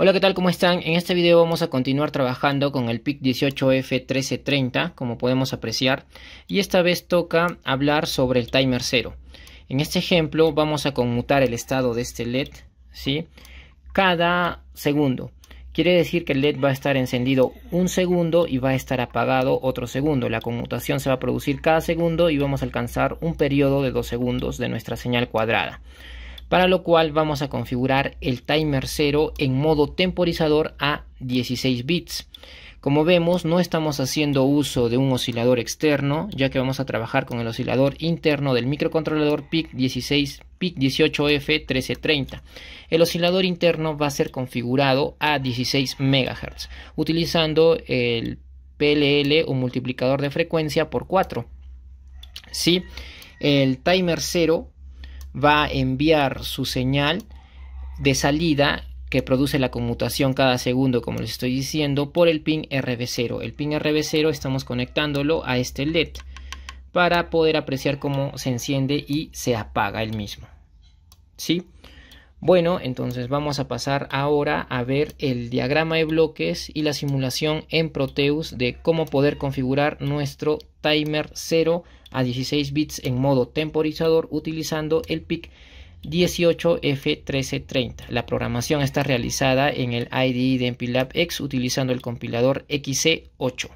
Hola, ¿qué tal? ¿Cómo están? En este video vamos a continuar trabajando con el PIC18F1330, como podemos apreciar, y esta vez toca hablar sobre el timer 0. En este ejemplo vamos a conmutar el estado de este LED, ¿sí?, cada segundo. Quiere decir que el LED va a estar encendido un segundo y va a estar apagado otro segundo. La conmutación se va a producir cada segundo y vamos a alcanzar un periodo de 2 segundos de nuestra señal cuadrada. Para lo cual vamos a configurar el timer 0 en modo temporizador a 16 bits. Como vemos, no estamos haciendo uso de un oscilador externo, ya que vamos a trabajar con el oscilador interno del microcontrolador PIC18F1330. El oscilador interno va a ser configurado a 16 MHz, utilizando el PLL o multiplicador de frecuencia por 4. ¿Sí? El timer 0 va a enviar su señal de salida, que produce la conmutación cada segundo, como les estoy diciendo, por el pin RB0. El pin RB0 estamos conectándolo a este LED para poder apreciar cómo se enciende y se apaga el mismo. ¿Sí? Bueno, entonces vamos a pasar ahora a ver el diagrama de bloques y la simulación en Proteus de cómo poder configurar nuestro timer 0 a 16 bits en modo temporizador utilizando el PIC18F1330. La programación está realizada en el IDE de MPLAB X utilizando el compilador XC8.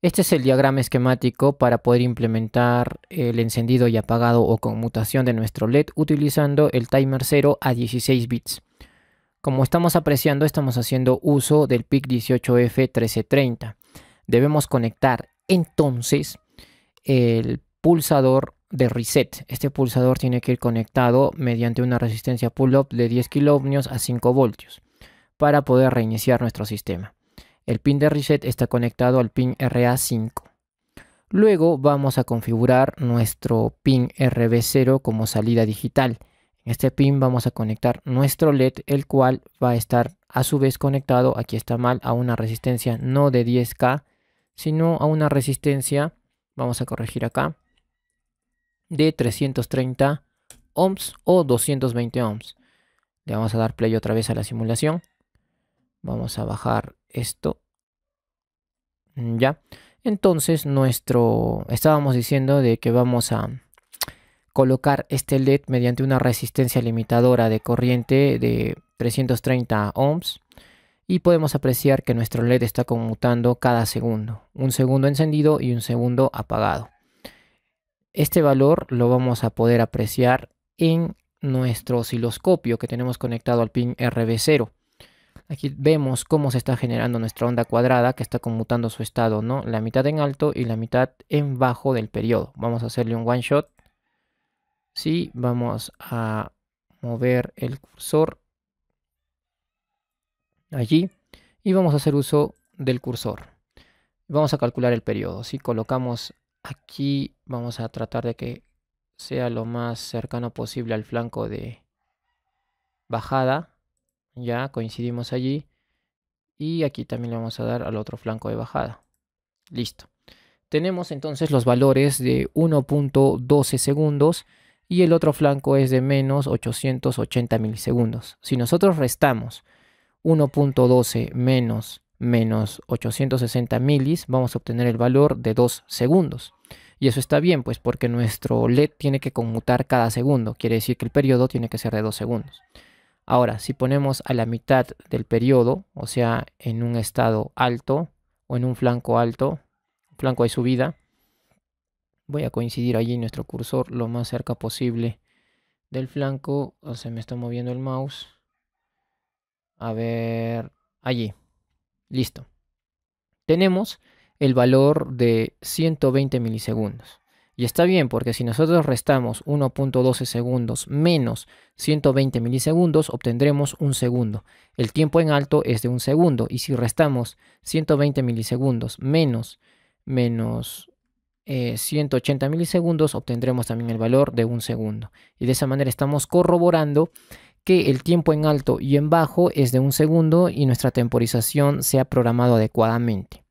Este es el diagrama esquemático para poder implementar el encendido y apagado o conmutación de nuestro LED utilizando el timer 0 a 16 bits. Como estamos apreciando, estamos haciendo uso del PIC18F1330. Debemos conectar entonces el pulsador de reset. Este pulsador tiene que ir conectado mediante una resistencia pull-up de 10 kΩ a 5 voltios para poder reiniciar nuestro sistema. El pin de reset está conectado al pin RA5. Luego vamos a configurar nuestro pin RB0 como salida digital. En este pin vamos a conectar nuestro LED, el cual va a estar a su vez conectado, aquí está mal, a una resistencia no de 10K, sino a una resistencia, vamos a corregir acá, de 330 ohms o 220 ohms. Le vamos a dar play otra vez a la simulación. Vamos a bajar esto. Ya. Entonces estábamos diciendo de que vamos a colocar este LED mediante una resistencia limitadora de corriente de 330 ohms. Y podemos apreciar que nuestro LED está conmutando cada segundo. Un segundo encendido y un segundo apagado. Este valor lo vamos a poder apreciar en nuestro osciloscopio que tenemos conectado al pin RB0. Aquí vemos cómo se está generando nuestra onda cuadrada que está conmutando su estado, ¿no? La mitad en alto y la mitad en bajo del periodo. Vamos a hacerle un one shot. Sí, vamos a mover el cursor allí y vamos a hacer uso del cursor. Vamos a calcular el periodo. Si colocamos aquí, vamos a tratar de que sea lo más cercano posible al flanco de bajada. Ya coincidimos allí y aquí también le vamos a dar al otro flanco de bajada. Listo. Tenemos entonces los valores de 1.12 segundos y el otro flanco es de menos 880 milisegundos. Si nosotros restamos 1.12 menos 860 milis, vamos a obtener el valor de 2 segundos. Y eso está bien, pues porque nuestro LED tiene que conmutar cada segundo. Quiere decir que el periodo tiene que ser de 2 segundos. Ahora, si ponemos a la mitad del periodo, o sea, en un estado alto o en un flanco alto, flanco de subida, voy a coincidir allí nuestro cursor lo más cerca posible del flanco. O sea, me está moviendo el mouse. A ver, allí. Listo. Tenemos el valor de 120 milisegundos. Y está bien, porque si nosotros restamos 1.12 segundos menos 120 milisegundos, obtendremos un segundo. El tiempo en alto es de un segundo. Y si restamos 120 milisegundos menos 180 milisegundos, obtendremos también el valor de un segundo. Y de esa manera estamos corroborando que el tiempo en alto y en bajo es de un segundo y nuestra temporización se ha programado adecuadamente.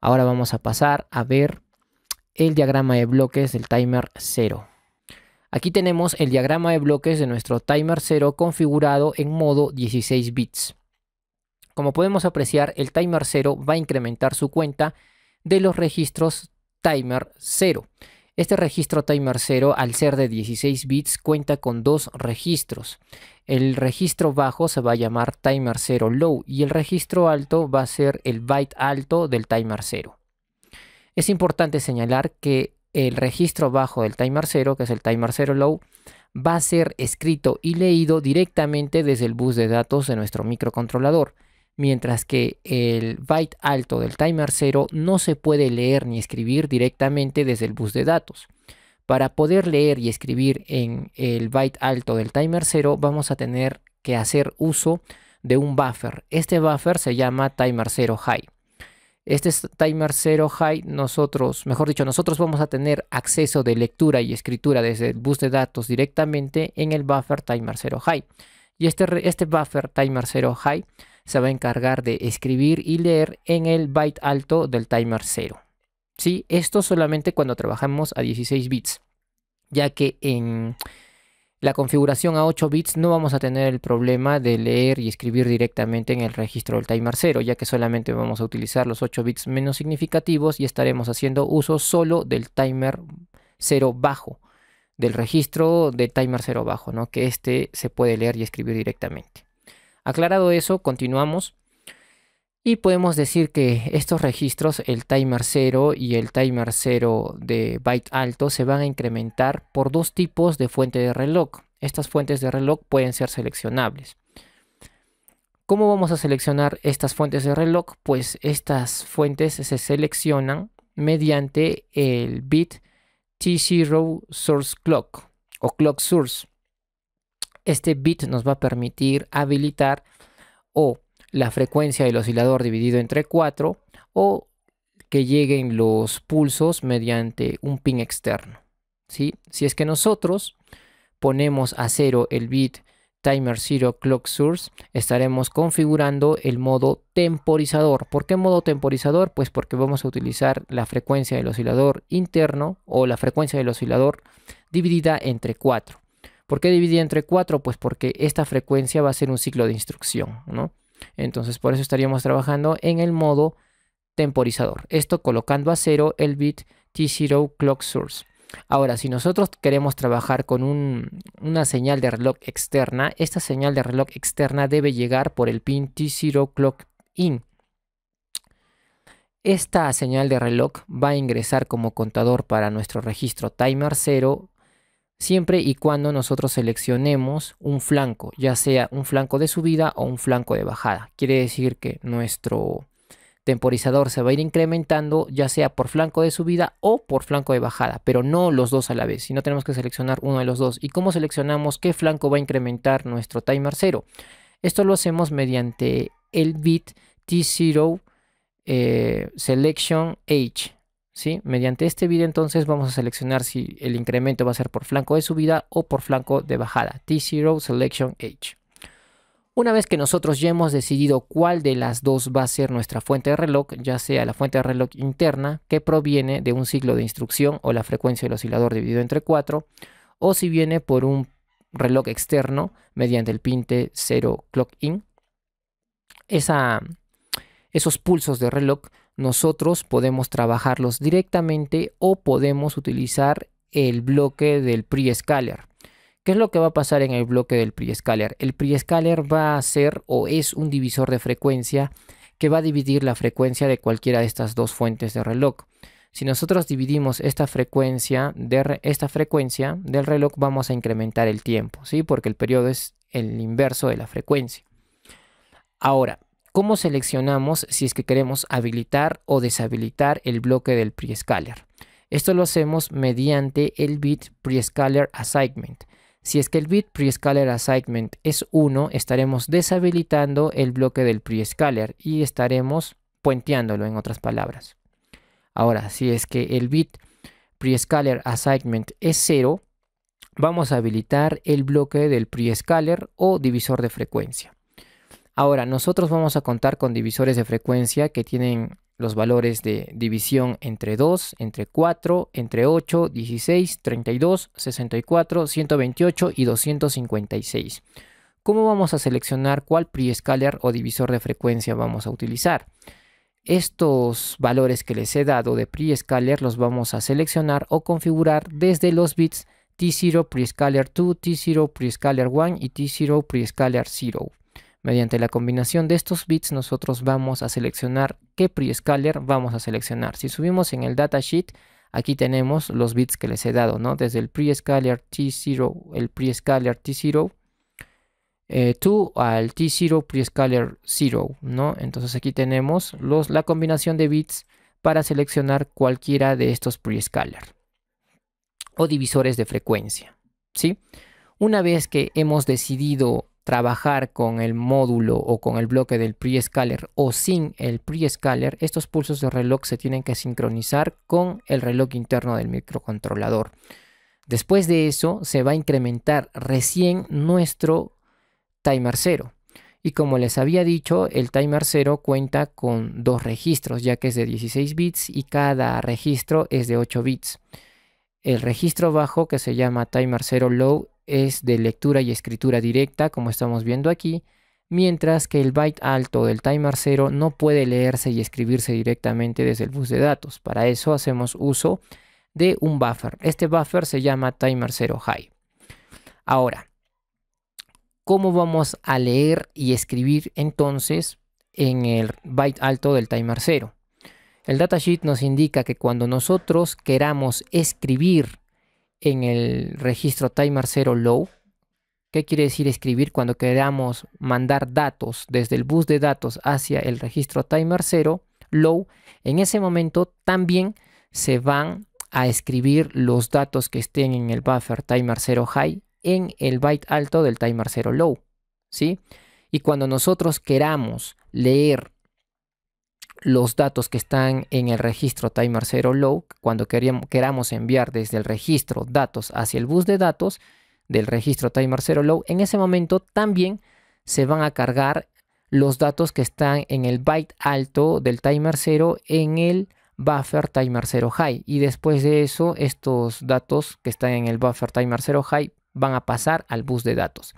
Ahora vamos a pasar a ver el diagrama de bloques del timer 0. Aquí tenemos el diagrama de bloques de nuestro timer 0 configurado en modo 16 bits. Como podemos apreciar, el timer 0 va a incrementar su cuenta de los registros timer 0. Este registro timer 0, al ser de 16 bits, cuenta con dos registros. El registro bajo se va a llamar timer 0 low y el registro alto va a ser el byte alto del timer 0. Es importante señalar que el registro bajo del timer 0, que es el timer 0 low, va a ser escrito y leído directamente desde el bus de datos de nuestro microcontrolador, mientras que el byte alto del timer 0 no se puede leer ni escribir directamente desde el bus de datos. Para poder leer y escribir en el byte alto del timer 0 vamos a tener que hacer uso de un buffer. Este buffer se llama timer 0 high. Este timer 0 high, nosotros vamos a tener acceso de lectura y escritura desde el bus de datos directamente en el buffer timer 0 high. Y este buffer timer 0 high se va a encargar de escribir y leer en el byte alto del timer 0. ¿Sí? Esto solamente cuando trabajamos a 16 bits, ya que en la configuración a 8 bits no vamos a tener el problema de leer y escribir directamente en el registro del timer 0, ya que solamente vamos a utilizar los 8 bits menos significativos y estaremos haciendo uso solo del timer 0 bajo, del registro de timer 0 bajo, ¿no? Que este se puede leer y escribir directamente. Aclarado eso, continuamos y podemos decir que estos registros, el timer 0 y el timer 0 de byte alto, se van a incrementar por dos tipos de fuente de reloj. Estas fuentes de reloj pueden ser seleccionables. ¿Cómo vamos a seleccionar estas fuentes de reloj? Pues estas fuentes se seleccionan mediante el bit T0 source clock o clock source. Este bit nos va a permitir habilitar o la frecuencia del oscilador dividido entre 4 o que lleguen los pulsos mediante un pin externo, ¿sí? Si es que nosotros ponemos a 0 el bit timer 0 clock source, estaremos configurando el modo temporizador. ¿Por qué modo temporizador? Pues porque vamos a utilizar la frecuencia del oscilador interno o la frecuencia del oscilador dividida entre 4. ¿Por qué dividir entre 4? Pues porque esta frecuencia va a ser un ciclo de instrucción, ¿no? Entonces por eso estaríamos trabajando en el modo temporizador. Esto colocando a 0 el bit T0 clock source. Ahora, si nosotros queremos trabajar con una señal de reloj externa, esta señal de reloj externa debe llegar por el pin T0 clock in. Esta señal de reloj va a ingresar como contador para nuestro registro timer 0 siempre y cuando nosotros seleccionemos un flanco, ya sea un flanco de subida o un flanco de bajada. Quiere decir que nuestro temporizador se va a ir incrementando ya sea por flanco de subida o por flanco de bajada, pero no los dos a la vez, sino tenemos que seleccionar uno de los dos. ¿Y cómo seleccionamos qué flanco va a incrementar nuestro timer 0? Esto lo hacemos mediante el bit T0 selection H. ¿Sí? Mediante este bit entonces vamos a seleccionar si el incremento va a ser por flanco de subida o por flanco de bajada. T0 Selection H. Una vez que nosotros ya hemos decidido cuál de las dos va a ser nuestra fuente de reloj, ya sea la fuente de reloj interna que proviene de un ciclo de instrucción o la frecuencia del oscilador dividido entre 4, o si viene por un reloj externo mediante el pin T0 Clock In, esos pulsos de reloj nosotros podemos trabajarlos directamente o podemos utilizar el bloque del pre-scaler. ¿Qué es lo que va a pasar en el bloque del pre-scaler? El pre-scaler va a ser o es un divisor de frecuencia que va a dividir la frecuencia de cualquiera de estas dos fuentes de reloj. Si nosotros dividimos esta frecuencia del reloj, vamos a incrementar el tiempo, ¿sí? Porque el periodo es el inverso de la frecuencia. Ahora, ¿cómo seleccionamos si es que queremos habilitar o deshabilitar el bloque del pre-scaler? Esto lo hacemos mediante el bit pre-scaler assignment. Si es que el bit pre-scaler assignment es 1, estaremos deshabilitando el bloque del pre-scaler y estaremos puenteándolo, en otras palabras. Ahora, si es que el bit pre-scaler assignment es 0, vamos a habilitar el bloque del pre-scaler o divisor de frecuencia. Ahora, nosotros vamos a contar con divisores de frecuencia que tienen los valores de división entre 2, entre 4, entre 8, 16, 32, 64, 128 y 256. ¿Cómo vamos a seleccionar cuál pre-scalar o divisor de frecuencia vamos a utilizar? Estos valores que les he dado de pre-scalar los vamos a seleccionar o configurar desde los bits T0 pre-scalar 2, T0 pre-scalar 1 y T0 pre-scalar 0. Mediante la combinación de estos bits nosotros vamos a seleccionar qué pre-scalar vamos a seleccionar. Si subimos en el datasheet, aquí tenemos los bits que les he dado, ¿no? Desde el pre-scalar T0, el pre-scalar T0 2 al T0 pre-scalar 0, ¿no? Entonces aquí tenemos la combinación de bits para seleccionar cualquiera de estos pre-scalar o divisores de frecuencia, ¿sí? Una vez que hemos decidido trabajar con el módulo o con el bloque del pre-scalar o sin el pre-scalar, estos pulsos de reloj se tienen que sincronizar con el reloj interno del microcontrolador. Después de eso se va a incrementar recién nuestro timer 0. Y como les había dicho, el timer 0 cuenta con dos registros, ya que es de 16 bits y cada registro es de 8 bits. El registro bajo, que se llama timer 0 low, es de lectura y escritura directa, como estamos viendo aquí, mientras que el byte alto del timer 0 no puede leerse y escribirse directamente desde el bus de datos. Para eso hacemos uso de un buffer. Este buffer se llama timer 0 high. Ahora, ¿cómo vamos a leer y escribir entonces en el byte alto del timer 0? El datasheet nos indica que cuando nosotros queramos escribir en el registro timer 0 low, ¿qué quiere decir escribir? Cuando queramos mandar datos desde el bus de datos hacia el registro timer 0 low, en ese momento también se van a escribir los datos que estén en el buffer timer 0 high en el byte alto del timer 0 low, ¿sí? Y cuando nosotros queramos leer los datos que están en el registro timer 0 low, cuando queramos enviar desde el registro datos hacia el bus de datos del registro timer 0 low, en ese momento también se van a cargar los datos que están en el byte alto del timer 0 en el buffer timer 0 high, y después de eso estos datos que están en el buffer timer 0 high van a pasar al bus de datos,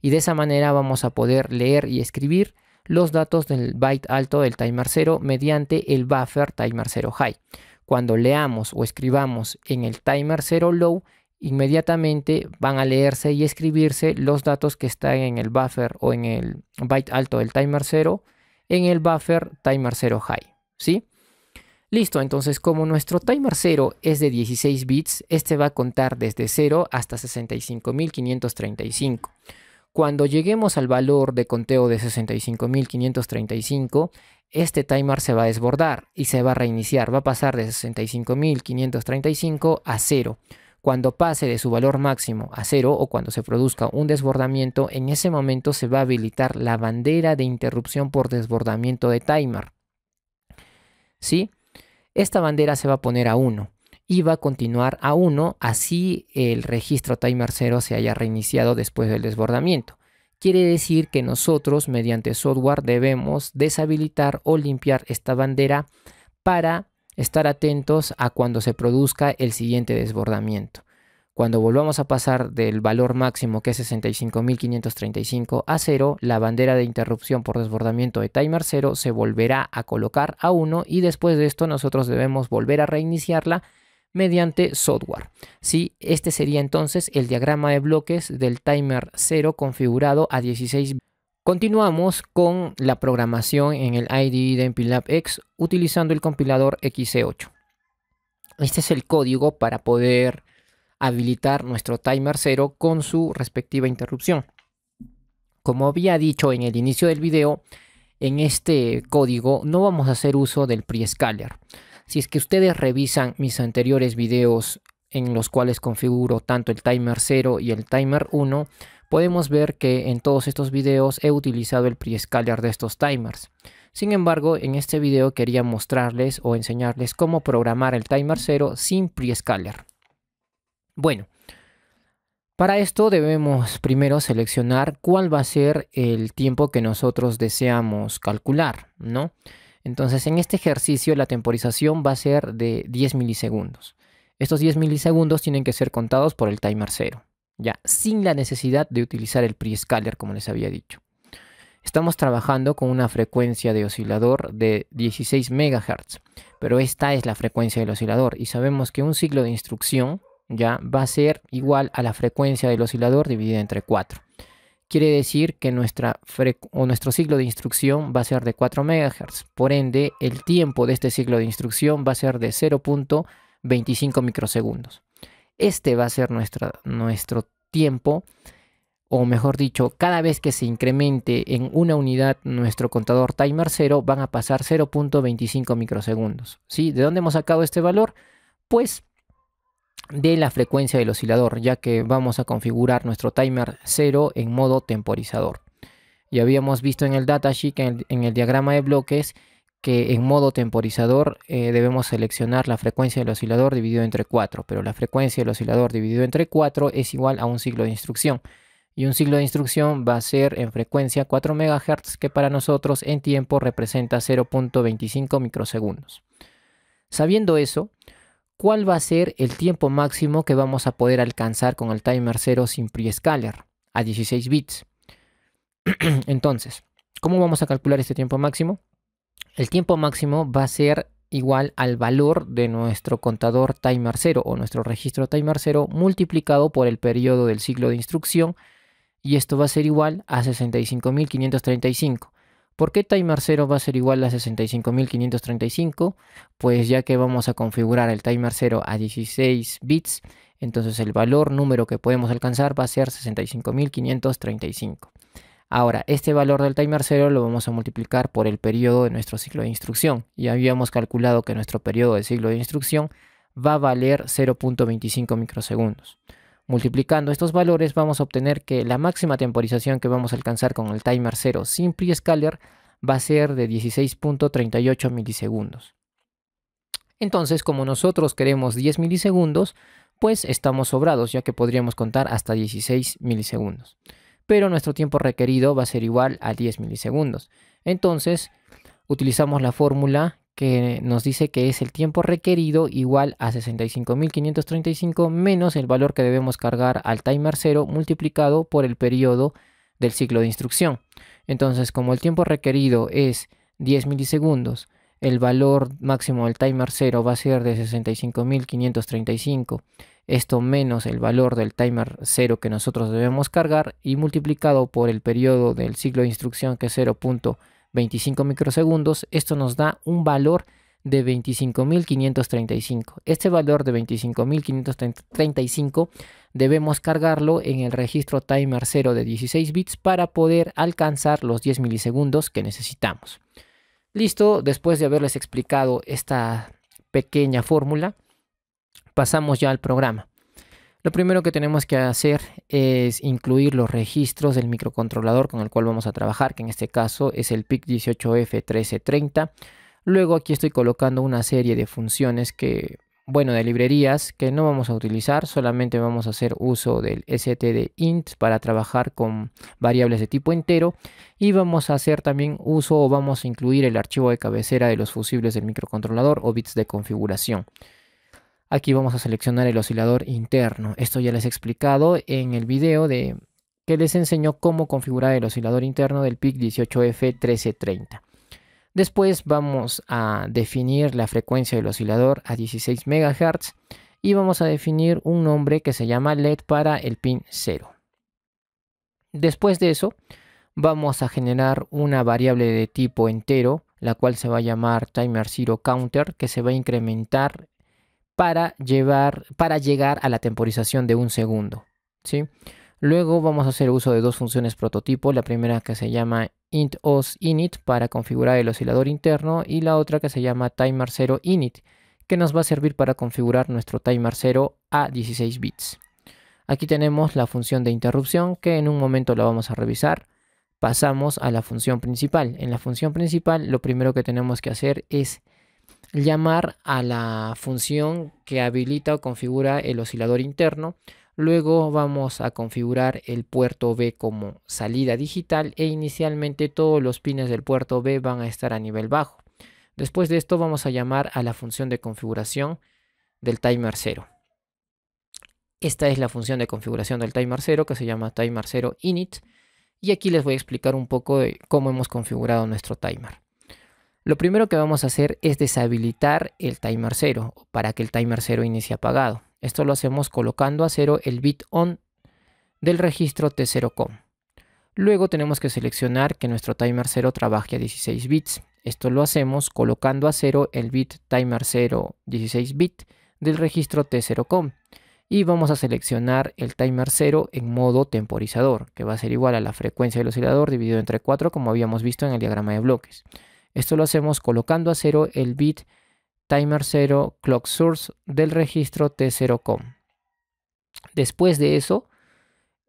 y de esa manera vamos a poder leer y escribir los datos del byte alto del timer 0 mediante el buffer timer 0 high. Cuando leamos o escribamos en el timer 0 low, inmediatamente van a leerse y escribirse los datos que están en el buffer o en el byte alto del timer 0 en el buffer timer 0 high, ¿sí? Listo, entonces como nuestro timer 0 es de 16 bits, este va a contar desde 0 hasta 65.535. Cuando lleguemos al valor de conteo de 65.535, este timer se va a desbordar y se va a reiniciar, va a pasar de 65.535 a 0. Cuando pase de su valor máximo a 0 o cuando se produzca un desbordamiento, en ese momento se va a habilitar la bandera de interrupción por desbordamiento de timer, ¿sí? Esta bandera se va a poner a 1. Y va a continuar a 1, así el registro timer 0 se haya reiniciado después del desbordamiento. Quiere decir que nosotros, mediante software, debemos deshabilitar o limpiar esta bandera para estar atentos a cuando se produzca el siguiente desbordamiento. Cuando volvamos a pasar del valor máximo, que es 65.535, a 0, la bandera de interrupción por desbordamiento de timer 0 se volverá a colocar a 1, y después de esto nosotros debemos volver a reiniciarla mediante software, ¿sí? Este sería entonces el diagrama de bloques del timer 0 configurado a 16 bits. Continuamos con la programación en el IDE de MPLAB X utilizando el compilador XC8. Este es el código para poder habilitar nuestro timer 0 con su respectiva interrupción. Como había dicho en el inicio del video, en este código no vamos a hacer uso del pre-scalar. Si es que ustedes revisan mis anteriores videos en los cuales configuro tanto el timer 0 y el timer 1, podemos ver que en todos estos videos he utilizado el pre-scalar de estos timers. Sin embargo, en este video quería mostrarles o enseñarles cómo programar el timer 0 sin pre-scalar. Bueno, para esto debemos primero seleccionar cuál va a ser el tiempo que nosotros deseamos calcular, ¿no? Entonces, en este ejercicio la temporización va a ser de 10 milisegundos. Estos 10 milisegundos tienen que ser contados por el timer 0, ya sin la necesidad de utilizar el prescaler, como les había dicho. Estamos trabajando con una frecuencia de oscilador de 16 MHz, pero esta es la frecuencia del oscilador y sabemos que un ciclo de instrucción ya va a ser igual a la frecuencia del oscilador dividida entre 4. Quiere decir que nuestro ciclo de instrucción va a ser de 4 MHz. Por ende, el tiempo de este ciclo de instrucción va a ser de 0.25 microsegundos. Este va a ser nuestro tiempo, o mejor dicho, cada vez que se incremente en una unidad nuestro contador timer 0, van a pasar 0.25 microsegundos. ¿Sí? ¿De dónde hemos sacado este valor? Pues de la frecuencia del oscilador, ya que vamos a configurar nuestro timer 0 en modo temporizador. Y habíamos visto en el datasheet, en el diagrama de bloques, que en modo temporizador debemos seleccionar la frecuencia del oscilador dividido entre 4, pero la frecuencia del oscilador dividido entre 4 es igual a un ciclo de instrucción. Y un ciclo de instrucción va a ser en frecuencia 4 MHz, que para nosotros en tiempo representa 0.25 microsegundos. Sabiendo eso, ¿cuál va a ser el tiempo máximo que vamos a poder alcanzar con el timer 0 sin prescaler a 16 bits? Entonces, ¿cómo vamos a calcular este tiempo máximo? El tiempo máximo va a ser igual al valor de nuestro contador timer 0 o nuestro registro timer 0 multiplicado por el periodo del ciclo de instrucción, y esto va a ser igual a 65.535. ¿Por qué timer 0 va a ser igual a 65.535? Pues ya que vamos a configurar el timer 0 a 16 bits, entonces el valor número que podemos alcanzar va a ser 65.535. Ahora, este valor del timer 0 lo vamos a multiplicar por el periodo de nuestro ciclo de instrucción. Y habíamos calculado que nuestro periodo del ciclo de instrucción va a valer 0.25 microsegundos. Multiplicando estos valores vamos a obtener que la máxima temporización que vamos a alcanzar con el timer 0 sin prescaler va a ser de 16.38 milisegundos. Entonces, como nosotros queremos 10 milisegundos, pues estamos sobrados, ya que podríamos contar hasta 16 milisegundos. Pero nuestro tiempo requerido va a ser igual a 10 milisegundos. Entonces, utilizamos la fórmula que nos dice que es el tiempo requerido igual a 65.535 menos el valor que debemos cargar al timer 0 multiplicado por el periodo del ciclo de instrucción. Entonces, como el tiempo requerido es 10 milisegundos, el valor máximo del timer 0 va a ser de 65.535, esto menos el valor del timer 0 que nosotros debemos cargar y multiplicado por el periodo del ciclo de instrucción, que es 0.25 microsegundos, esto nos da un valor de 25.535. Este valor de 25.535 debemos cargarlo en el registro timer 0 de 16 bits para poder alcanzar los 10 milisegundos que necesitamos. Listo, después de haberles explicado esta pequeña fórmula, pasamos ya al programa. Lo primero que tenemos que hacer es incluir los registros del microcontrolador con el cual vamos a trabajar, que en este caso es el PIC18F1330. Luego aquí estoy colocando una serie de funciones que, bueno, de librerías que no vamos a utilizar, solamente vamos a hacer uso del stdInt para trabajar con variables de tipo entero, y vamos a hacer también uso o vamos a incluir el archivo de cabecera de los fusibles del microcontrolador o bits de configuración. Aquí vamos a seleccionar el oscilador interno. Esto ya les he explicado en el video que les enseñó cómo configurar el oscilador interno del PIC18F1330. Después vamos a definir la frecuencia del oscilador a 16 MHz y vamos a definir un nombre que se llama LED para el pin 0. Después de eso vamos a generar una variable de tipo entero, la cual se va a llamar Timer0Counter, que se va a incrementar para llegar a la temporización de un segundo, ¿sí? Luego vamos a hacer uso de dos funciones prototipo, la primera que se llama intOsInit para configurar el oscilador interno y la otra que se llama Timer0Init, que nos va a servir para configurar nuestro timer 0 a 16 bits. Aquí tenemos la función de interrupción, que en un momento la vamos a revisar. Pasamos a la función principal. En la función principal lo primero que tenemos que hacer es llamar a la función que habilita o configura el oscilador interno. Luego vamos a configurar el puerto B como salida digital e inicialmente todos los pines del puerto B van a estar a nivel bajo. Después de esto vamos a llamar a la función de configuración del timer 0. Esta es la función de configuración del timer 0 que se llama timer 0 init. Y aquí les voy a explicar un poco de cómo hemos configurado nuestro timer. Lo primero que vamos a hacer es deshabilitar el timer 0 para que el timer 0 inicie apagado. Esto lo hacemos colocando a 0 el bit on del registro T0COM. Luego tenemos que seleccionar que nuestro timer 0 trabaje a 16 bits. Esto lo hacemos colocando a 0 el bit timer 0 16 bit del registro T0COM. Y vamos a seleccionar el timer 0 en modo temporizador, que va a ser igual a la frecuencia del oscilador dividido entre 4, como habíamos visto en el diagrama de bloques. Esto lo hacemos colocando a 0 el bit timer 0 clock source del registro T0COM. Después de eso,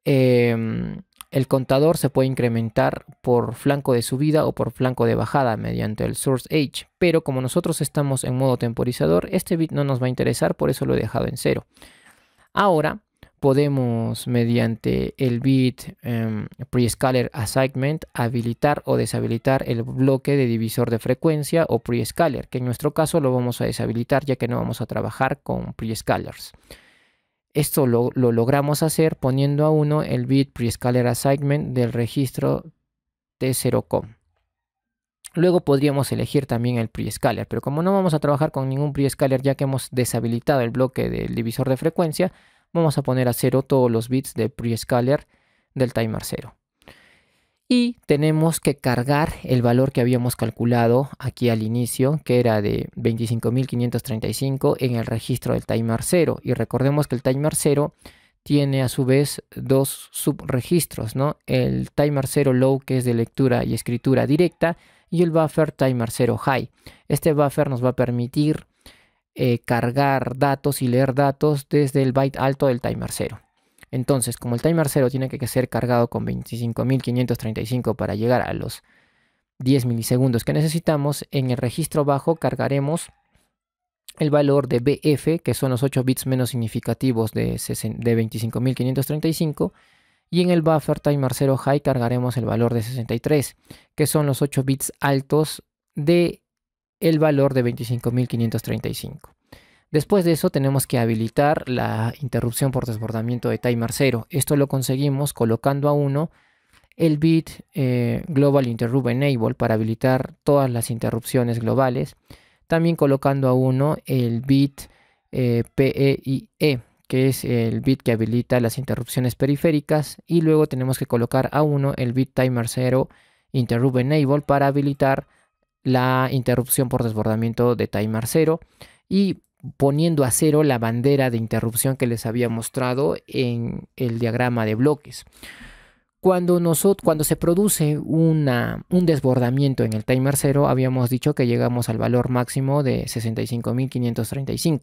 el contador se puede incrementar por flanco de subida o por flanco de bajada mediante el source H, pero como nosotros estamos en modo temporizador, este bit no nos va a interesar, por eso lo he dejado en 0. Ahora podemos, mediante el bit prescaler assignment, habilitar o deshabilitar el bloque de divisor de frecuencia o prescaler, que en nuestro caso lo vamos a deshabilitar ya que no vamos a trabajar con prescalers. Esto lo logramos hacer poniendo a 1 el bit prescaler assignment del registro T0COM. Luego podríamos elegir también el prescaler, pero como no vamos a trabajar con ningún prescaler ya que hemos deshabilitado el bloque del divisor de frecuencia, vamos a poner a 0 todos los bits de prescaler del timer 0. Y tenemos que cargar el valor que habíamos calculado aquí al inicio, que era de 25.535 en el registro del timer 0. Y recordemos que el timer 0 tiene a su vez dos subregistros, ¿no? El timer 0 low, que es de lectura y escritura directa, y el buffer timer 0 high. Este buffer nos va a permitir cargar datos y leer datos desde el byte alto del timer 0. Entonces, como el timer 0 tiene que ser cargado con 25.535 para llegar a los 10 milisegundos que necesitamos, en el registro bajo cargaremos el valor de BF, que son los 8 bits menos significativos de 25.535, y en el buffer timer 0 high cargaremos el valor de 63, que son los 8 bits altos de el valor de 25.535. Después de eso tenemos que habilitar la interrupción por desbordamiento de timer 0. Esto lo conseguimos colocando a 1 el bit global interrupt enable para habilitar todas las interrupciones globales. También colocando a 1 el bit PEIE, que es el bit que habilita las interrupciones periféricas, y luego tenemos que colocar a 1 el bit timer 0 interrupt enable para habilitar la interrupción por desbordamiento de timer 0 y poniendo a 0 la bandera de interrupción que les había mostrado en el diagrama de bloques. Cuando se produce un desbordamiento en el timer 0, habíamos dicho que llegamos al valor máximo de 65.535.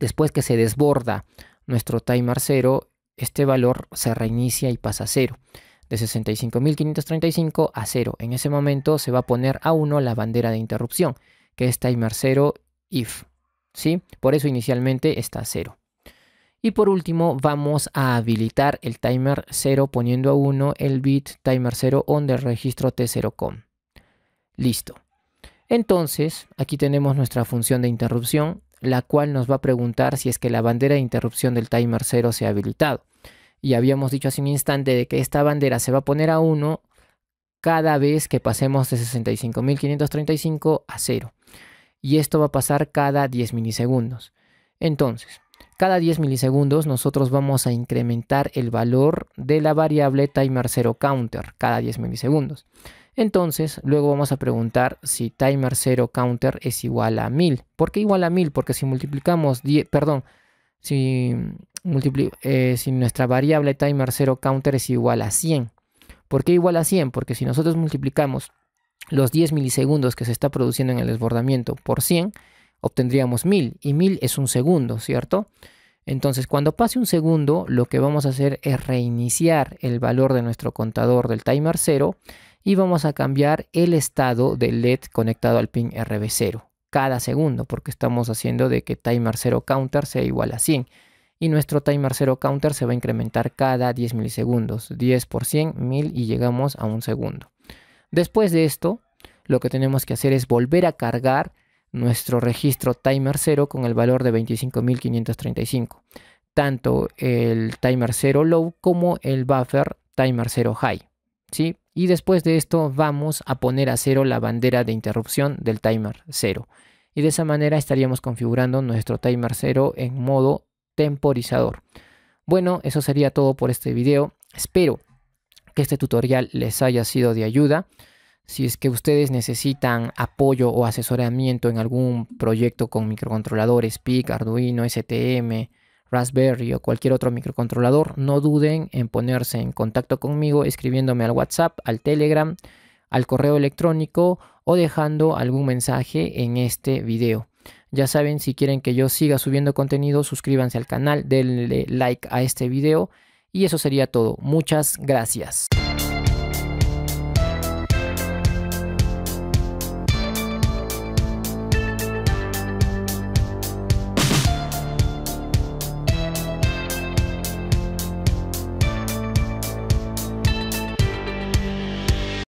Después que se desborda nuestro timer 0, este valor se reinicia y pasa a 0. De 65.535 a 0. En ese momento se va a poner a 1 la bandera de interrupción, que es timer 0 if. ¿Sí? Por eso inicialmente está a 0. Y por último vamos a habilitar el timer 0 poniendo a 1 el bit timer 0 on del registro T0COM. Listo. Entonces aquí tenemos nuestra función de interrupción, la cual nos va a preguntar si es que la bandera de interrupción del timer 0 se ha habilitado. Y habíamos dicho hace un instante de que esta bandera se va a poner a 1 cada vez que pasemos de 65.535 a 0. Y esto va a pasar cada 10 milisegundos. Entonces, cada 10 milisegundos nosotros vamos a incrementar el valor de la variable Timer0Counter cada 10 milisegundos. Entonces, luego vamos a preguntar si Timer0Counter es igual a 1000. ¿Por qué igual a 1000? Porque si multiplicamos, si nuestra variable Timer0Counter es igual a 100. ¿Por qué igual a 100? Porque si nosotros multiplicamos los 10 milisegundos que se está produciendo en el desbordamiento por 100, obtendríamos 1000, y 1000 es un segundo, ¿cierto? Entonces, cuando pase un segundo, lo que vamos a hacer es reiniciar el valor de nuestro contador del timer 0 y vamos a cambiar el estado del LED conectado al pin RB0 cada segundo, porque estamos haciendo de que Timer0Counter sea igual a 100 y nuestro Timer0Counter se va a incrementar cada 10 milisegundos, 10 por 100, 1000, y llegamos a un segundo. Después de esto, lo que tenemos que hacer es volver a cargar nuestro registro Timer0 con el valor de 25.535. Tanto el Timer0 low como el buffer Timer0 high, ¿sí? Y después de esto vamos a poner a cero la bandera de interrupción del Timer0. Y de esa manera estaríamos configurando nuestro Timer0 en modo temporizador. Bueno, eso sería todo por este video. Espero que este tutorial les haya sido de ayuda. Si es que ustedes necesitan apoyo o asesoramiento en algún proyecto con microcontroladores PIC, Arduino, STM, Raspberry o cualquier otro microcontrolador, no duden en ponerse en contacto conmigo escribiéndome al WhatsApp, al Telegram, al correo electrónico o dejando algún mensaje en este video. Ya saben, si quieren que yo siga subiendo contenido, suscríbanse al canal, denle like a este video y eso sería todo. Muchas gracias.